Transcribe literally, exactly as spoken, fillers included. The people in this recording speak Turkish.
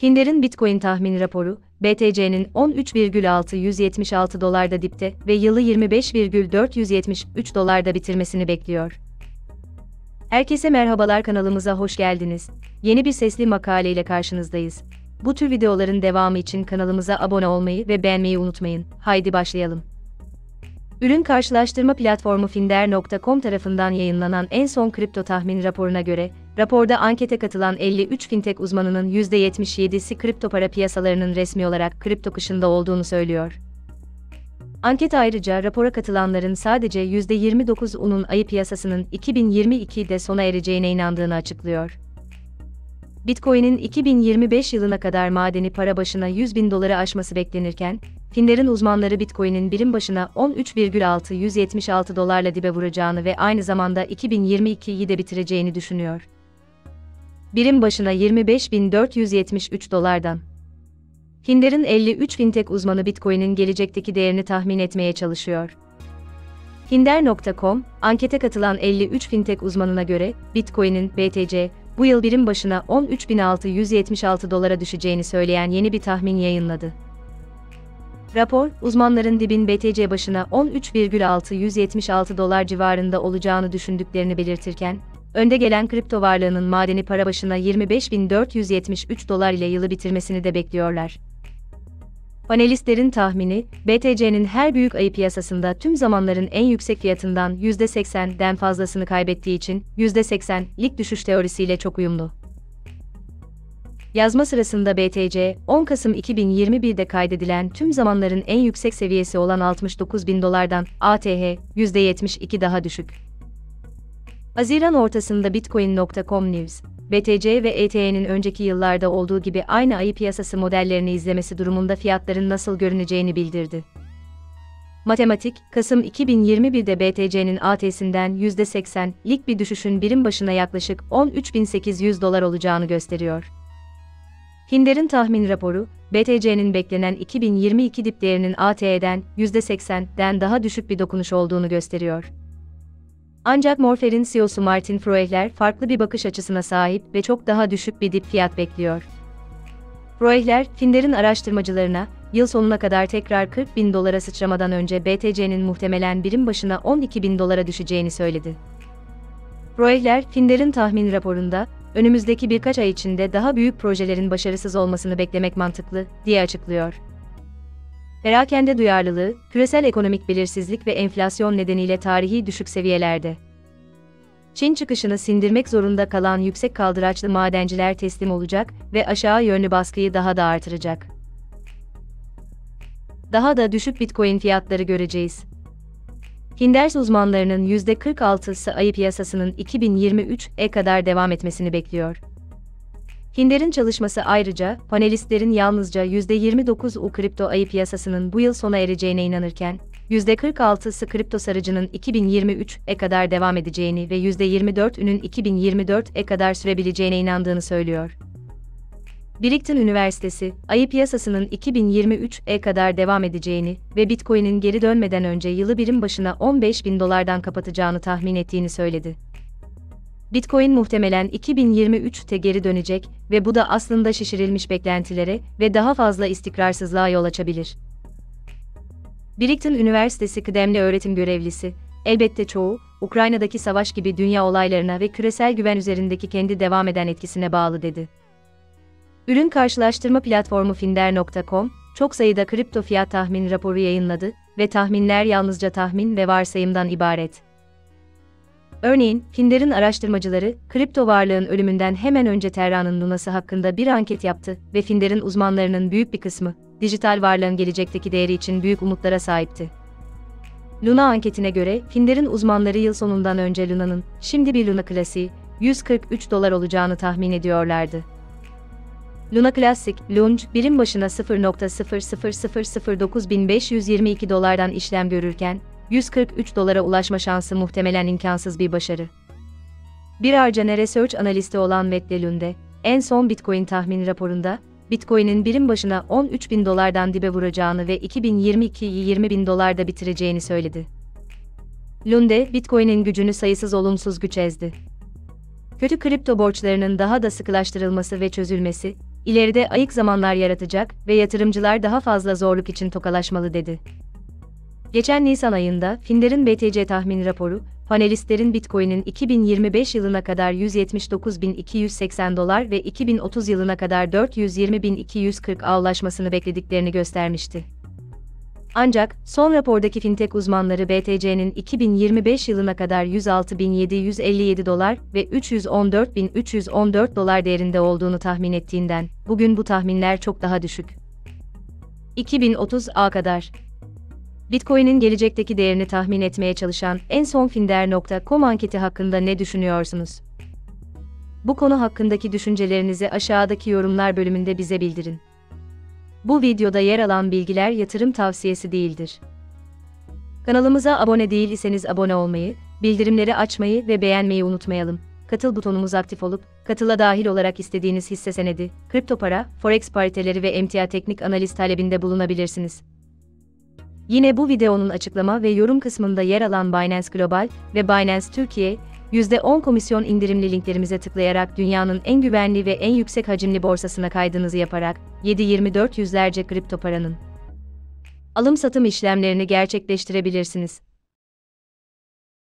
Finder'in Bitcoin tahmin raporu, B T C'nin on üç virgül altı yüz yetmiş altı dolarda dipte ve yılı yirmi beş virgül dört yüz yetmiş üç dolarda bitirmesini bekliyor. Herkese merhabalar, kanalımıza hoş geldiniz. Yeni bir sesli makale ile karşınızdayız. Bu tür videoların devamı için kanalımıza abone olmayı ve beğenmeyi unutmayın. Haydi başlayalım. Ürün karşılaştırma platformu Finder nokta com tarafından yayınlanan en son kripto tahmin raporuna göre, raporda ankete katılan elli üç fintech uzmanının yüzde yetmiş yedisi kripto para piyasalarının resmi olarak kripto kışında olduğunu söylüyor. Anket ayrıca rapora katılanların sadece yüzde yirmi dokuzunun ayı piyasasının iki bin yirmi iki'de sona ereceğine inandığını açıklıyor. Bitcoin'in iki bin yirmi beş yılına kadar madeni para başına yüz bin doları aşması beklenirken, Finder'in uzmanları Bitcoin'in birim başına on üç virgül altı yüz yetmiş altı dolarla dibe vuracağını ve aynı zamanda iki bin yirmi iki'yi de bitireceğini düşünüyor. Birim başına yirmi beş bin dört yüz yetmiş üç dolardan. Finder'in elli üç fintech uzmanı Bitcoin'in gelecekteki değerini tahmin etmeye çalışıyor. Finder nokta com, ankete katılan elli üç fintech uzmanına göre, Bitcoin'in B T C, bu yıl birim başına on üç bin altı yüz yetmiş altı dolara düşeceğini söyleyen yeni bir tahmin yayınladı. Rapor, uzmanların dibin B T C başına on üç virgül altı yüz yetmiş altı dolar civarında olacağını düşündüklerini belirtirken, önde gelen kripto varlığının madeni para başına yirmi beş bin dört yüz yetmiş üç dolar ile yılı bitirmesini de bekliyorlar. Panelistlerin tahmini, B T C'nin her büyük ayı piyasasında tüm zamanların en yüksek fiyatından yüzde seksen'den fazlasını kaybettiği için yüzde seksen'lik düşüş teorisiyle çok uyumlu. Yazma sırasında B T C, on Kasım iki bin yirmi bir'de kaydedilen tüm zamanların en yüksek seviyesi olan altmış dokuz bin dolardan A T H, yüzde yetmiş iki daha düşük. Haziran ortasında Bitcoin nokta com News, B T C ve E T H'nin önceki yıllarda olduğu gibi aynı ayı piyasası modellerini izlemesi durumunda fiyatların nasıl görüneceğini bildirdi. Matematik, Kasım iki bin yirmi bir'de B T C'nin A T'sinden yüzde seksen'lik bir düşüşün birim başına yaklaşık on üç bin sekiz yüz dolar olacağını gösteriyor. Finder'in tahmin raporu, B T C'nin beklenen iki bin yirmi iki dip değerinin A T H'den yüzde seksen'den daha düşük bir dokunuş olduğunu gösteriyor. Ancak Morpher'in C E O'su Martin Froehler farklı bir bakış açısına sahip ve çok daha düşük bir dip fiyat bekliyor. Froehler, Finder'in araştırmacılarına, yıl sonuna kadar tekrar kırk bin dolara sıçramadan önce B T C'nin muhtemelen birim başına on iki bin dolara düşeceğini söyledi. Froehler, Finder'in tahmin raporunda, önümüzdeki birkaç ay içinde daha büyük projelerin başarısız olmasını beklemek mantıklı, diye açıklıyor. Perakende duyarlılığı, küresel ekonomik belirsizlik ve enflasyon nedeniyle tarihi düşük seviyelerde. Çin çıkışını sindirmek zorunda kalan yüksek kaldıraçlı madenciler teslim olacak ve aşağı yönlü baskıyı daha da artıracak. Daha da düşük Bitcoin fiyatları göreceğiz. Finder uzmanlarının yüzde kırk altı'sı ayı piyasasının iki bin yirmi üç'e kadar devam etmesini bekliyor. Finder'in çalışması ayrıca, panelistlerin yalnızca yüzde yirmi dokuz'u kripto ayı piyasasının bu yıl sona ereceğine inanırken, yüzde kırk altı'sı kripto sarıcının iki bin yirmi üç'e kadar devam edeceğini ve yüzde yirmi dört'ünün iki bin yirmi dört'e kadar sürebileceğine inandığını söylüyor. Burlington Üniversitesi, ayı piyasasının iki bin yirmi üç'e kadar devam edeceğini ve Bitcoin'in geri dönmeden önce yılı birim başına on beş bin dolardan kapatacağını tahmin ettiğini söyledi. Bitcoin muhtemelen iki bin yirmi üç'te geri dönecek ve bu da aslında şişirilmiş beklentilere ve daha fazla istikrarsızlığa yol açabilir. Burlington Üniversitesi kıdemli öğretim görevlisi, elbette çoğu, Ukrayna'daki savaş gibi dünya olaylarına ve küresel güven üzerindeki kendi devam eden etkisine bağlı dedi. Ürün karşılaştırma platformu Finder nokta com, çok sayıda kripto fiyat tahmin raporu yayınladı ve tahminler yalnızca tahmin ve varsayımdan ibaret. Örneğin, Finder'in araştırmacıları, kripto varlığın ölümünden hemen önce Terra'nın Luna'sı hakkında bir anket yaptı ve Finder'in uzmanlarının büyük bir kısmı, dijital varlığın gelecekteki değeri için büyük umutlara sahipti. Luna anketine göre, Finder'in uzmanları yıl sonundan önce Luna'nın, şimdi bir Luna Classic, yüz kırk üç dolar olacağını tahmin ediyorlardı. Luna Classic, L U N C, birim başına sıfır nokta sıfır sıfır sıfır sıfır dokuz bin beş yüz yirmi iki dolardan işlem görürken, yüz kırk üç dolara ulaşma şansı muhtemelen imkansız bir başarı. Bir Arcane Research analisti olan Matt Lunde, en son Bitcoin tahmin raporunda, Bitcoin'in birim başına on üç bin dolardan dibe vuracağını ve iki bin yirmi iki'yi yirmi bin dolarda bitireceğini söyledi. Lunde, Bitcoin'in gücünü sayısız olumsuz güç ezdi. Kötü kripto borçlarının daha da sıkılaştırılması ve çözülmesi, ileride ayık zamanlar yaratacak ve yatırımcılar daha fazla zorluk için tokalaşmalı dedi. Geçen Nisan ayında Finder'in B T C tahmin raporu, panelistlerin Bitcoin'in iki bin yirmi beş yılına kadar yüz yetmiş dokuz bin iki yüz seksen dolar ve iki bin otuz yılına kadar dört yüz yirmi bin iki yüz kırk dolara ulaşmasını beklediklerini göstermişti. Ancak, son rapordaki fintech uzmanları B T C'nin iki bin yirmi beş yılına kadar yüz altı bin yedi yüz elli yedi dolar ve üç yüz on dört bin üç yüz on dört dolar değerinde olduğunu tahmin ettiğinden, bugün bu tahminler çok daha düşük. iki bin otuza kadar Bitcoin'in gelecekteki değerini tahmin etmeye çalışan en son Finder nokta com anketi hakkında ne düşünüyorsunuz? Bu konu hakkındaki düşüncelerinizi aşağıdaki yorumlar bölümünde bize bildirin. Bu videoda yer alan bilgiler yatırım tavsiyesi değildir. Kanalımıza abone değil iseniz abone olmayı, bildirimleri açmayı ve beğenmeyi unutmayalım. Katıl butonumuz aktif olup, katıla dahil olarak istediğiniz hisse senedi, kripto para, forex pariteleri ve emtia teknik analiz talebinde bulunabilirsiniz. Yine bu videonun açıklama ve yorum kısmında yer alan Binance Global ve Binance Türkiye, yüzde on komisyon indirimli linklerimize tıklayarak dünyanın en güvenli ve en yüksek hacimli borsasına kaydınızı yaparak, yedi yirmi dört yüzlerce kripto paranın alım-satım işlemlerini gerçekleştirebilirsiniz.